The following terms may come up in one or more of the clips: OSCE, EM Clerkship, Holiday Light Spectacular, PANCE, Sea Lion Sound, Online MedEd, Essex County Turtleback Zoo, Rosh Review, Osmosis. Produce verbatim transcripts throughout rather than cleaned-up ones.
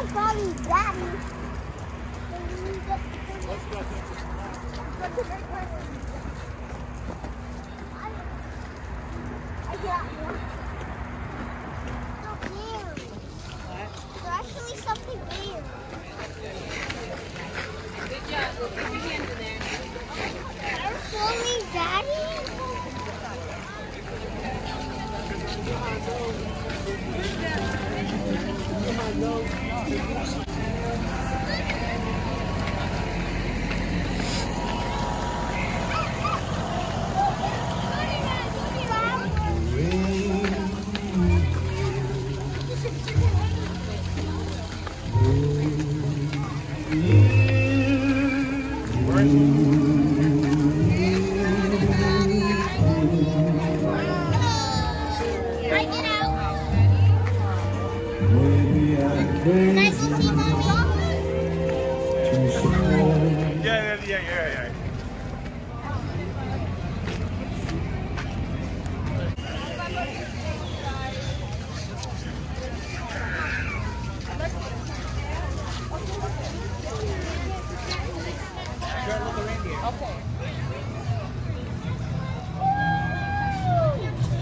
I'm calling Daddy. Let's go. I got one. So weird. What? They're actually something weird. Good job. We'll put your hand in there. They're calling Daddy?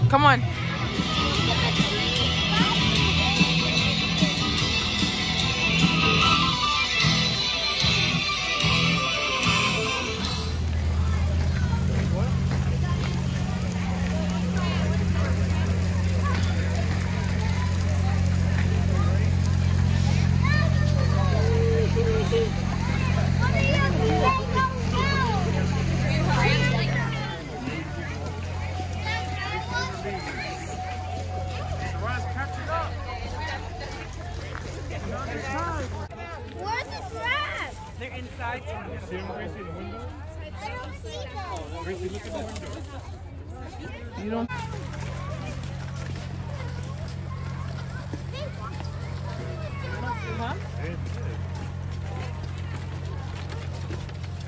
Come on. You don't. Huh?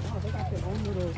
Oh, they got their own little.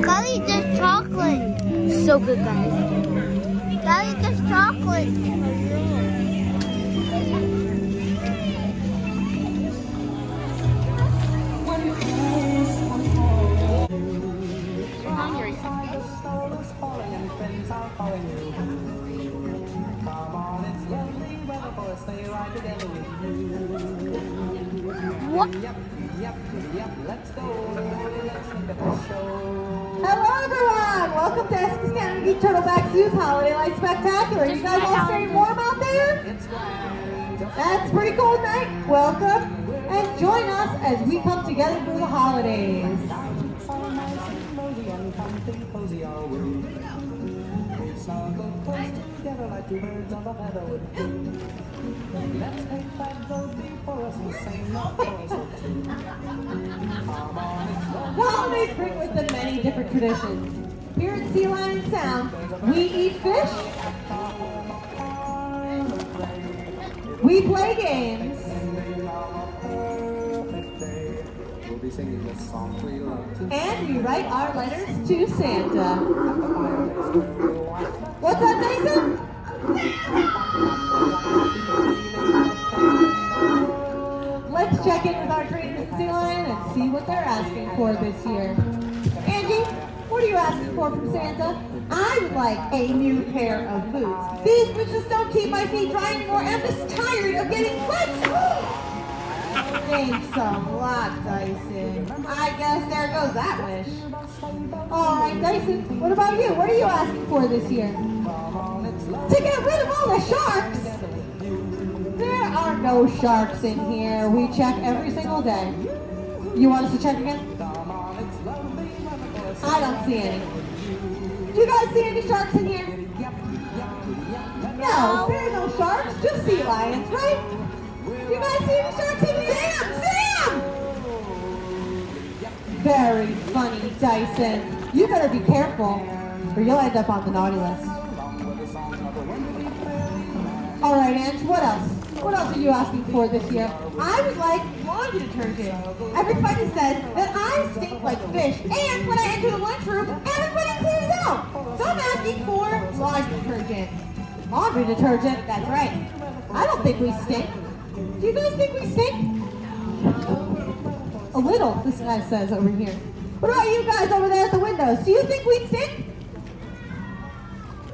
Gully does chocolate. So good, guys. Gully does chocolate. I'm hungry. What? Yep, yep, let's go. Let's make the best show. Hello, everyone. Welcome to Essex County Turtleback Zoo's Holiday Light Spectacular. You guys all staying warm out there? That's pretty cool tonight. Welcome and join us as we come together for the holidays. Let's make that goldie for us and sing not for us or two. Come on, it's love. The holidays bring with them many different traditions. Here at Sea Lion Sound, we eat fish, we play games, and we write our letters to Santa. What's up, Mason? Let's check in with our creators at Sea Lion and see what they're asking for this year. Angie, what are you asking for from Santa? I would like a new pair of boots. These bitches don't keep my feet dry anymore. I'm just tired of getting wet. Thanks a lot, Dyson. I guess there goes that wish. All right, Dyson, what about you? What are you asking for this year? to get rid of all the sharks. There are no sharks in here. We check every single day. You want us to check again? I don't see any. Do you guys see any sharks in here? No, there are no sharks, just sea lions, right? Do you guys see any sharks in here? Sam! Sam! Very funny, Dyson. You better be careful, or you'll end up on the naughty list. All right, Ange, what else? What else are you asking for this year? I would like laundry detergent. Everybody says that I stink like fish, and when I enter the lunchroom, everybody clears out. So I'm asking for laundry detergent. Laundry detergent, that's right. I don't think we stink. Do you guys think we stink? A little, this guy says over here. What about you guys over there at the windows? Do you think we stink?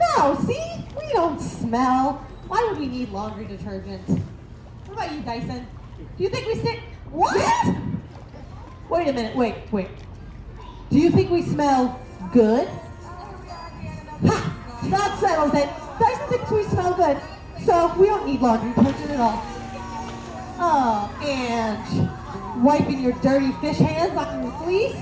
No, see? We don't smell. Why would we need laundry detergent? What about you, Dyson? Do you think we stink? What? Wait a minute, wait, wait. Do you think we smell good? Ha! That settles it. Dyson thinks we smell good, so we don't need laundry detergent at all. Oh, and wiping your dirty fish hands on your fleece?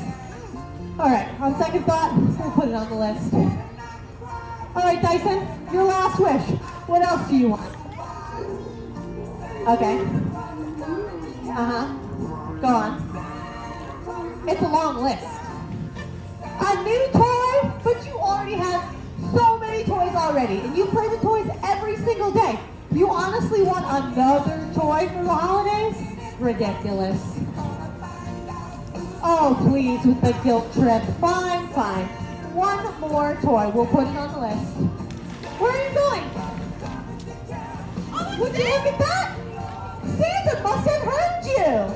All right, on second thought, we'll put it on the list. All right, Dyson, your last wish. What else do you want? Okay. Uh-huh. Go on. It's a long list. A new toy, but you already have so many toys already, and you play with toys every single day. You honestly want another toy for the holidays? Ridiculous. Oh, please, with the guilt trip. Fine, fine. One more toy. We'll put it on the list. Where are you going? Would you look at that? Santa must have heard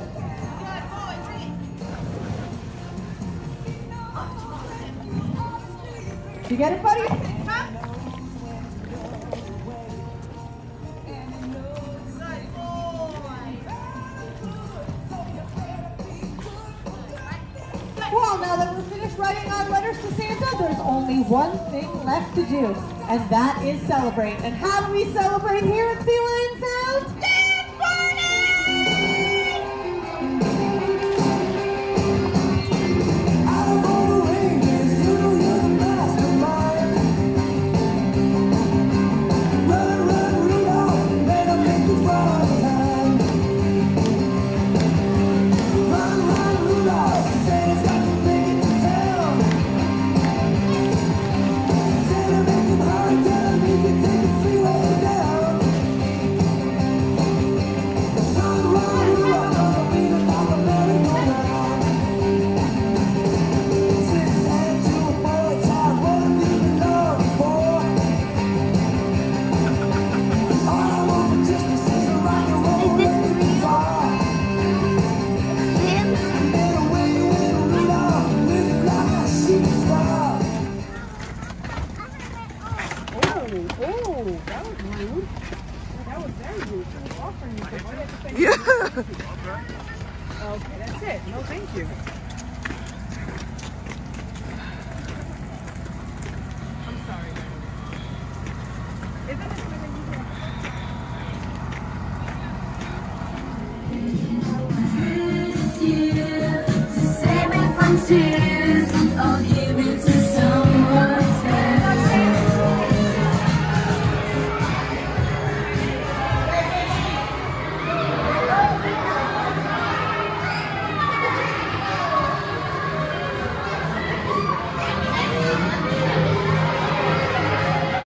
you. You get it, buddy? Huh? Well, now that we're finished writing our letters to Santa, there's only one thing left to do. And that is celebrate. And how do we celebrate here at Sea Lion Sound? Dance party! Yeah. Okay, that's it. No, thank you.